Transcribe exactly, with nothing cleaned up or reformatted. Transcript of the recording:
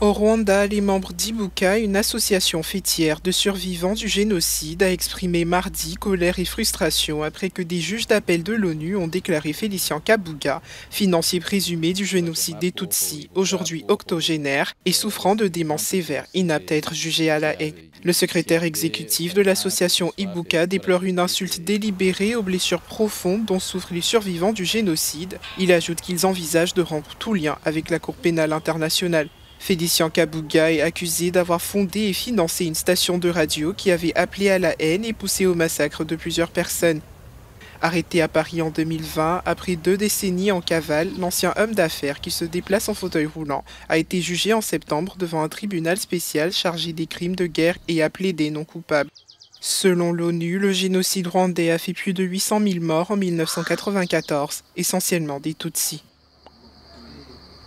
Au Rwanda, les membres d'Ibuka, une association fêtière de survivants du génocide, a exprimé mardi colère et frustration après que des juges d'appel de l'ONU ont déclaré Félicien Kabuga, financier présumé du génocide des Tutsis, aujourd'hui octogénaire et souffrant de démence sévère, inapte à être jugé à La Haye. Le secrétaire exécutif de l'association Ibuka déplore une insulte délibérée aux blessures profondes dont souffrent les survivants du génocide. Il ajoute qu'ils envisagent de rompre tout lien avec la Cour pénale internationale. Félicien Kabuga est accusé d'avoir fondé et financé une station de radio qui avait appelé à la haine et poussé au massacre de plusieurs personnes. Arrêté à Paris en deux mille vingt, après deux décennies en cavale, l'ancien homme d'affaires qui se déplace en fauteuil roulant a été jugé en septembre devant un tribunal spécial chargé des crimes de guerre et a plaidé non coupable. Selon l'ONU, le génocide rwandais a fait plus de huit cent mille morts en mille neuf cent quatre-vingt-quatorze, essentiellement des Tutsis.